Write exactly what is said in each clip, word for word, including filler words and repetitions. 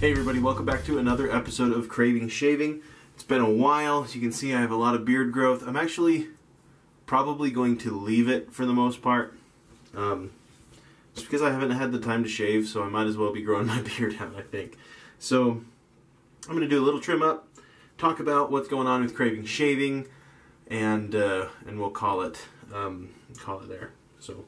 Hey everybody, welcome back to another episode of Craving Shaving. It's been a while. As you can see, I have a lot of beard growth. I'm actually probably going to leave it for the most part. Um, just because I haven't had the time to shave, so I might as well be growing my beard out, I think. So, I'm going to do a little trim up, talk about what's going on with Craving Shaving, and uh, and we'll call it, um, call it there. So,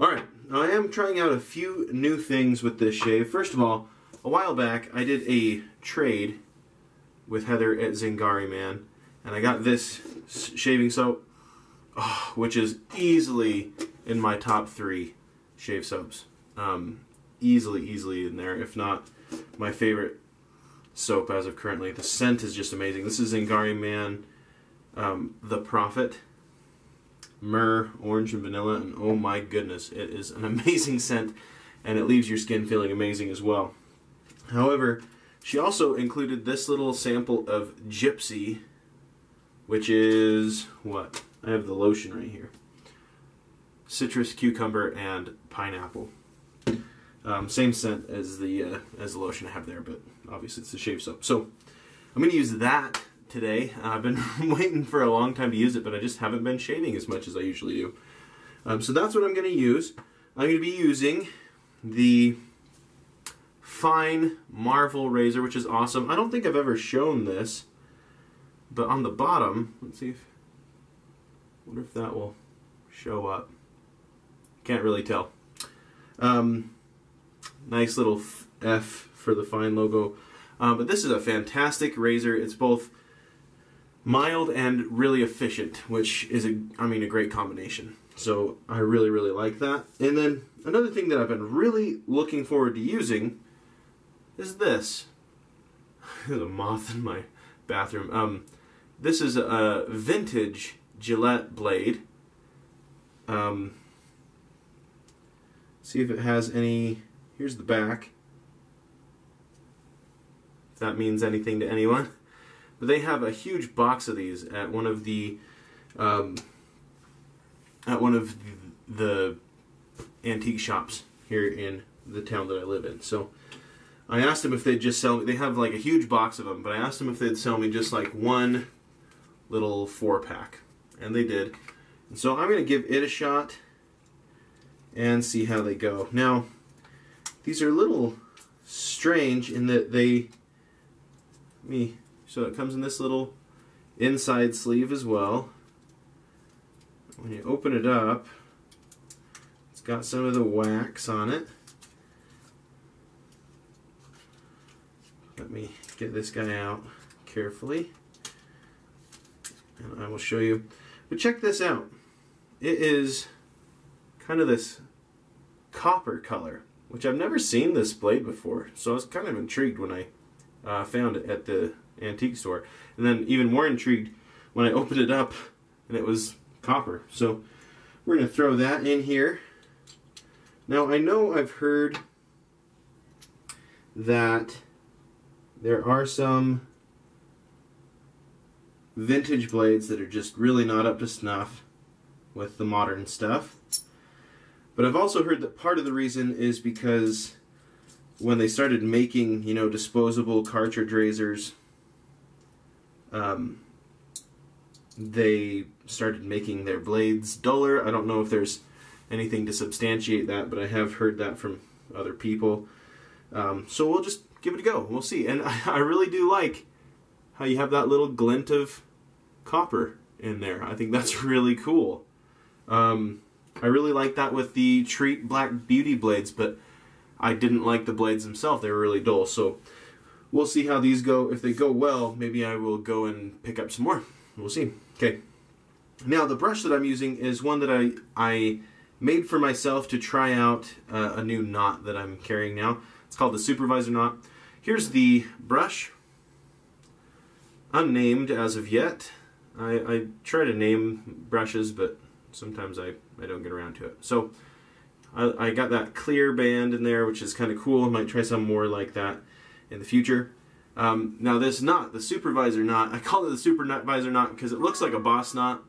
alright, I am trying out a few new things with this shave. First of all, a while back, I did a trade with Heather at Zingari Man, and I got this shaving soap, oh, which is easily in my top three shave soaps. Um, easily, easily in there, if not my favorite soap as of currently. The scent is just amazing. This is Zingari Man, um, The Prophet, myrrh, orange, and vanilla, and oh my goodness, it is an amazing scent, and it leaves your skin feeling amazing as well. However, she also included this little sample of Gypsy, which is, what? I have the lotion right here. Citrus, cucumber, and pineapple. Um, same scent as the uh, as the lotion I have there, but obviously it's the shave soap. So, I'm going to use that today. I've been waiting for a long time to use it, but I just haven't been shaving as much as I usually do. Um, so that's what I'm going to use. I'm going to be using the Fine Marvel Razor, which is awesome. I don't think I've ever shown this, but on the bottom, let's see if, I wonder if that will show up. Can't really tell. Um, nice little F for the Fine logo. Um, but this is a fantastic razor. It's both mild and really efficient, which is, a, I mean, a great combination. So I really, really like that. And then another thing that I've been really looking forward to using is this. There's a moth in my bathroom. Um, this is a vintage Gillette blade. Um, see if it has any. Here's the back, if that means anything to anyone. But they have a huge box of these at one of the um, at one of the antique shops here in the town that I live in. So I asked them if they'd just sell me, they have like a huge box of them, but I asked them if they'd sell me just like one little four pack, and they did. And so I'm going to give it a shot and see how they go. Now, these are a little strange in that they, let me, so it comes in this little inside sleeve as well. When you open it up, it's got some of the wax on it. Let me get this guy out carefully, and I will show you. But check this out. It is kind of this copper color, which I've never seen this blade before. So I was kind of intrigued when I uh, found it at the antique store. And then even more intrigued when I opened it up and it was copper. So we're going to throw that in here. Now I know I've heard that there are some vintage blades that are just really not up to snuff with the modern stuff. But I've also heard that part of the reason is because when they started making, you know, disposable cartridge razors, um, they started making their blades duller. I don't know if there's anything to substantiate that, but I have heard that from other people. Um, so we'll just give it a go. We'll see. And I, I really do like how you have that little glint of copper in there. I think that's really cool. Um, I really like that with the Treat Black Beauty blades, but I didn't like the blades themselves. They were really dull. So we'll see how these go. If they go well, maybe I will go and pick up some more. We'll see. Okay. Now the brush that I'm using is one that I, I made for myself to try out uh, a new knot that I'm carrying now. It's called the Supervisor Knot. Here's the brush. Unnamed as of yet. I, I try to name brushes, but sometimes I, I don't get around to it. So I, I got that clear band in there, which is kind of cool. I might try some more like that in the future. Um, now this knot, the Supervisor Knot, I call it the Supervisor Knot because it looks like a boss knot,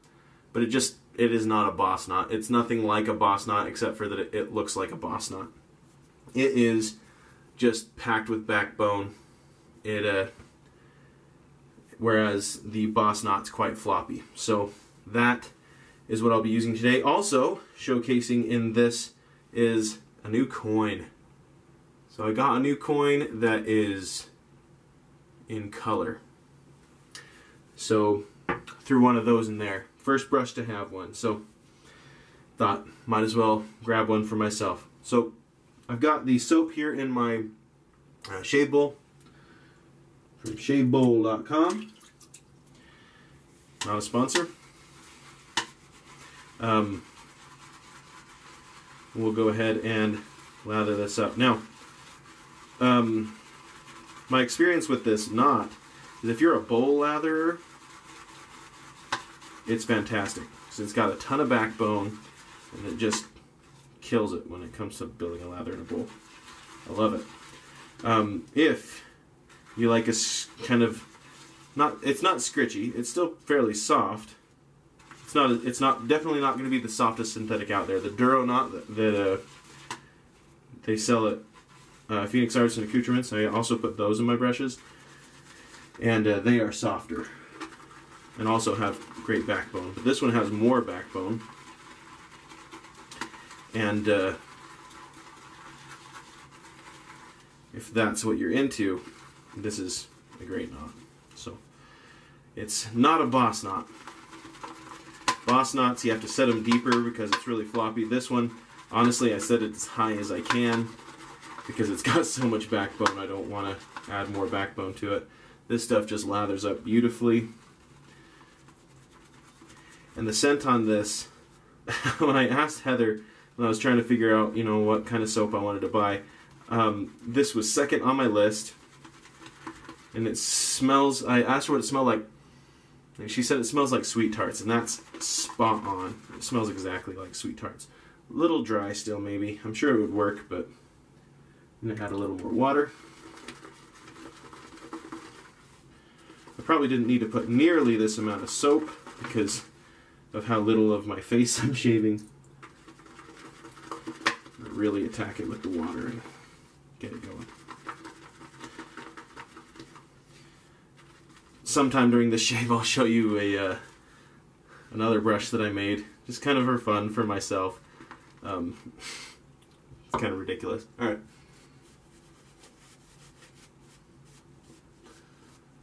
but it just, it is not a boss knot. It's nothing like a boss knot except for that it, it looks like a boss knot. It is just packed with backbone. it uh, whereas the Boss Knot's quite floppy. So that is what I'll be using today. Also showcasing in this is a new coin. So I got a new coin that is in color. So threw one of those in there. First brush to have one. So thought might as well grab one for myself. So I've got the soap here in my uh, shave bowl from shave bowl dot com. Not a sponsor. Um, we'll go ahead and lather this up. Now, um, my experience with this knot is if you're a bowl latherer, it's fantastic. So it's got a ton of backbone, and it just kills it when it comes to building a lather in a bowl. I love it. Um, if you like a kind of, not, it's not scritchy, it's still fairly soft. It's not, it's not, definitely not going to be the softest synthetic out there. The Duro Knot that uh, they sell at uh, Phoenix Artisan Accoutrements, I also put those in my brushes, and uh, they are softer and also have great backbone. But this one has more backbone, and uh, if that's what you're into, this is a great knot. So it's not a Boss Knot. Boss Knots, you have to set them deeper because it's really floppy. This one, honestly, I set it as high as I can because it's got so much backbone, I don't want to add more backbone to it. This stuff just lathers up beautifully. And the scent on this, when I asked Heather, when I was trying to figure out, you know, what kind of soap I wanted to buy, um, this was second on my list. And it smells, I asked her what it smelled like. And she said it smells like Sweet Tarts, and that's spot on. It smells exactly like Sweet Tarts. A little dry still, maybe. I'm sure it would work, but I'm going to add a little more water. I probably didn't need to put nearly this amount of soap because of how little of my face I'm shaving. I really attack it with the water and get it going. Sometime during this shave, I'll show you a uh, another brush that I made, just kind of for fun, for myself. Um, it's kind of ridiculous. All right,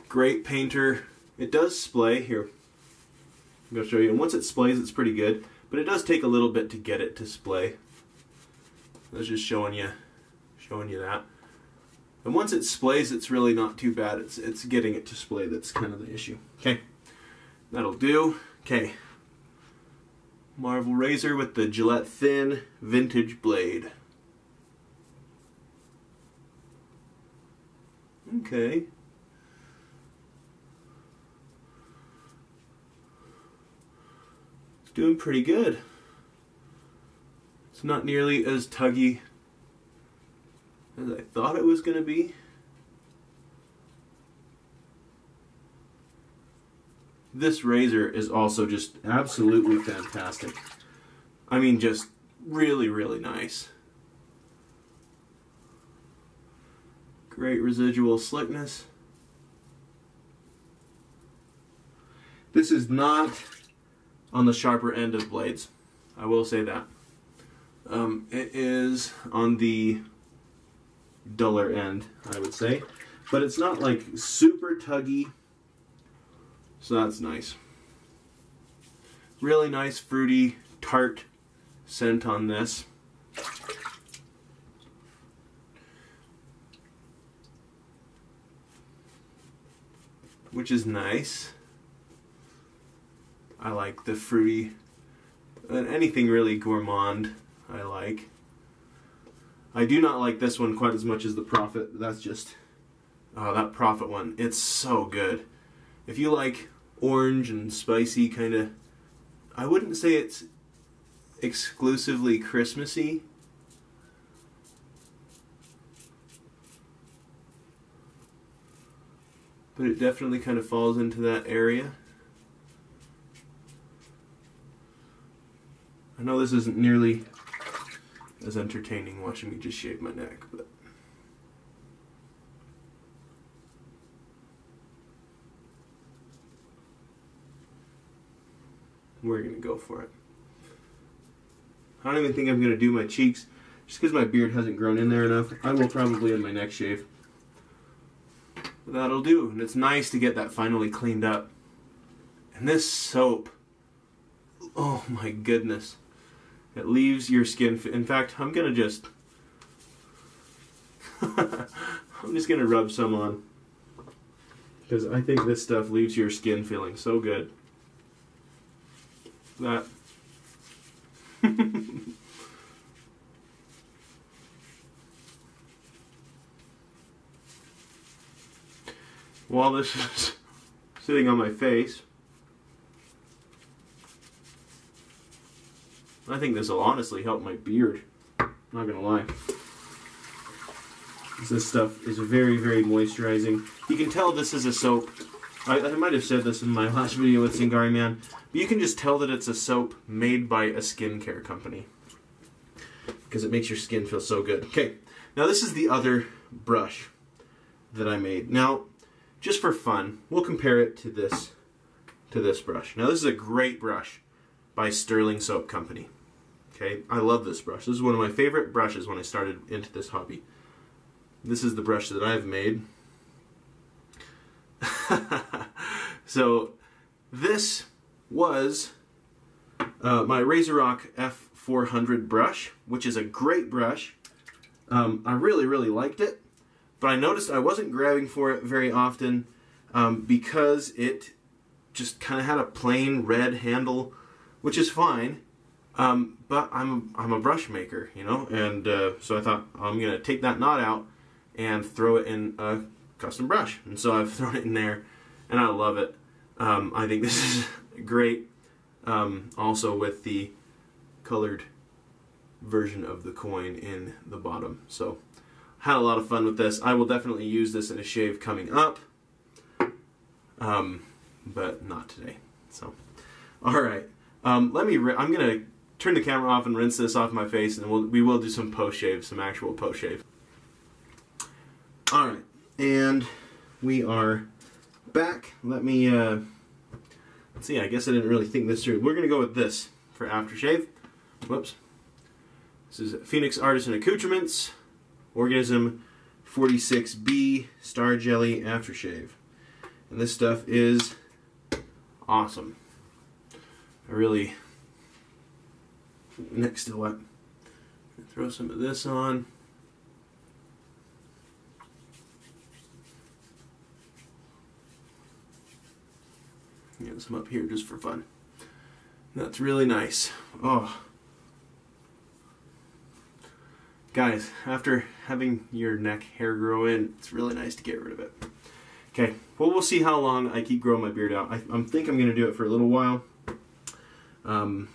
great painter. It does splay here. I'm gonna show you. And once it splays, it's pretty good, but it does take a little bit to get it to splay. I was just showing you, showing you that. And once it splays, it's really not too bad. It's it's getting it to splay that's kind of the issue. Okay, that'll do. Okay, Marvel Razor with the Gillette Thin Vintage Blade. Okay. It's doing pretty good. It's not nearly as tuggy as I thought it was going to be. This razor is also just absolutely fantastic. I mean, just really, really nice. Great residual slickness. This is not on the sharper end of blades. I will say that. Um, it is on the duller end, I would say, but it's not like super tuggy, so that's nice. Really nice fruity tart scent on this. Which is nice. I like the fruity, anything really gourmand I like. I do not like this one quite as much as the Prophet. That's just, oh, that Prophet one, it's so good. If you like orange and spicy kind of, I wouldn't say it's exclusively Christmassy. But it definitely kind of falls into that area. I know this isn't nearly as entertaining watching me just shave my neck, but we're gonna go for it. I don't even think I'm gonna do my cheeks, just because my beard hasn't grown in there enough. I will probably in my next shave. But that'll do, and it's nice to get that finally cleaned up. And this soap, oh my goodness, it leaves your skin. In fact, I'm gonna just, I'm just gonna rub some on, because I think this stuff leaves your skin feeling so good. That. While this is sitting on my face, I think this will honestly help my beard. I'm not gonna lie. This stuff is very, very moisturizing. You can tell this is a soap. I, I might have said this in my last video with Zingari Man, but you can just tell that it's a soap made by a skincare company, because it makes your skin feel so good. Okay, now this is the other brush that I made. Now, just for fun, we'll compare it to this, to this brush. Now this is a great brush by Sterling Soap Company. Okay, I love this brush. This is one of my favorite brushes when I started into this hobby. This is the brush that I've made. So this was uh, my Razorock F four hundred brush, which is a great brush. Um, I really, really liked it, but I noticed I wasn't grabbing for it very often um, because it just kind of had a plain red handle, which is fine. Um, but I'm I'm a brush maker, you know, and uh, so I thought I'm gonna take that knot out and throw it in a custom brush, and so I've thrown it in there, and I love it. Um, I think this is great, um, also with the colored version of the coin in the bottom. So, had a lot of fun with this. I will definitely use this in a shave coming up, um, but not today. So, alright, um, let me, I'm going to turn the camera off and rinse this off my face, and we'll, we will do some post-shave, some actual post-shave. Alright, and we are back. Let me, uh, let's see, I guess I didn't really think this through. We're going to go with this for aftershave. Whoops. This is Phoenix Artisan Accoutrements, Organism forty-six B Star Jelly Aftershave. And this stuff is awesome. I really, next to what? Throw some of this on. Get some up here just for fun. That's really nice. Oh, guys, after having your neck hair grow in, it's really nice to get rid of it. Okay, well, we'll see how long I keep growing my beard out. I, I think I'm gonna do it for a little while. Um,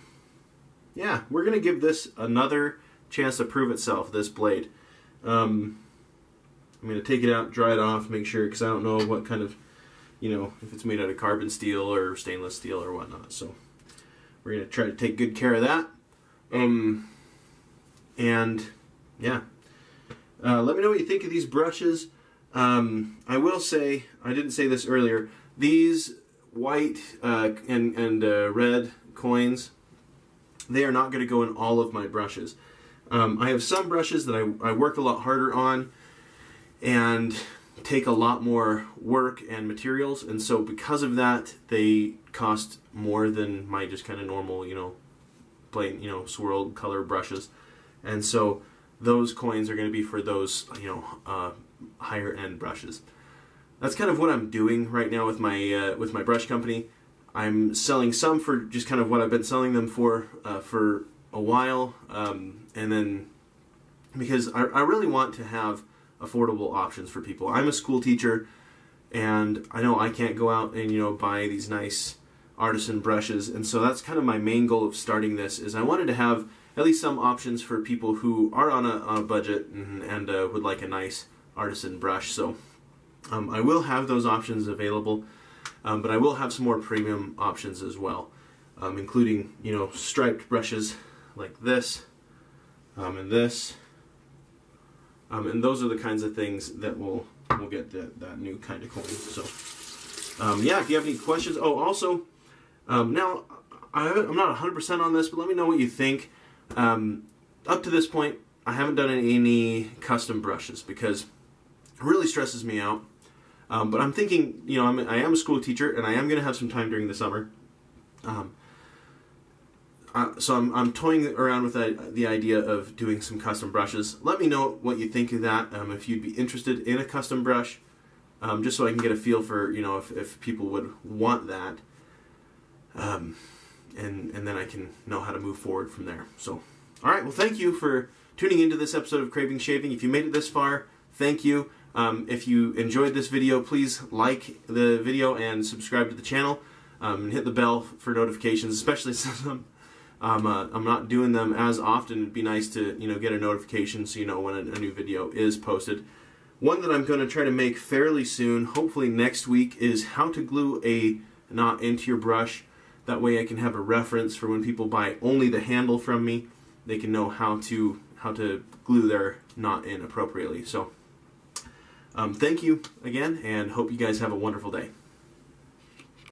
yeah, we're gonna give this another chance to prove itself, this blade. Um, I'm gonna take it out, dry it off, make sure, because I don't know what kind of, you know, if it's made out of carbon steel or stainless steel or whatnot. So we're going to try to take good care of that. Um, and yeah, uh, let me know what you think of these brushes. Um, I will say, I didn't say this earlier, these white uh, and, and uh, red coins, they are not going to go in all of my brushes. Um, I have some brushes that I, I work a lot harder on, and take a lot more work and materials, and so because of that they cost more than my just kind of normal, you know, plain, you know, swirled color brushes, and so those coins are going to be for those, you know, uh, higher end brushes. That's kind of what I'm doing right now with my uh, with my brush company. I'm selling some for just kind of what I've been selling them for uh, for a while, um, and then because I, I really want to have affordable options for people. I'm a school teacher, and I know I can't go out and, you know, buy these nice artisan brushes, and so that's kind of my main goal of starting this, is I wanted to have at least some options for people who are on a, on a budget and, and uh, would like a nice artisan brush. So um, I will have those options available, um, but I will have some more premium options as well, um, including, you know, striped brushes like this um, and this. Um, and those are the kinds of things that will will get the, that new kind of coin. So, um, yeah, if you have any questions. Oh, also, um, now I haven't, I'm not one hundred percent on this, but let me know what you think. Um, up to this point, I haven't done any custom brushes because it really stresses me out. Um, but I'm thinking, you know, I'm, I am a school teacher, and I am going to have some time during the summer. Um, uh, so I'm, I'm toying around with the, the idea of doing some custom brushes. Let me know what you think of that, um, if you'd be interested in a custom brush, um, just so I can get a feel for, you know, if, if people would want that. Um, and, and then I can know how to move forward from there. So, all right, well, thank you for tuning into this episode of Craving Shaving. If you made it this far, thank you. Um, if you enjoyed this video, please like the video and subscribe to the channel, um, and hit the bell for notifications, especially since I'm, um, uh, I'm not doing them as often. It'd be nice to, you know, get a notification so you know when a, a new video is posted. One that I'm going to try to make fairly soon, hopefully next week, is how to glue a knot into your brush. That way I can have a reference for when people buy only the handle from me. They can know how to, how to glue their knot in appropriately. So, Um, thank you again, and hope you guys have a wonderful day.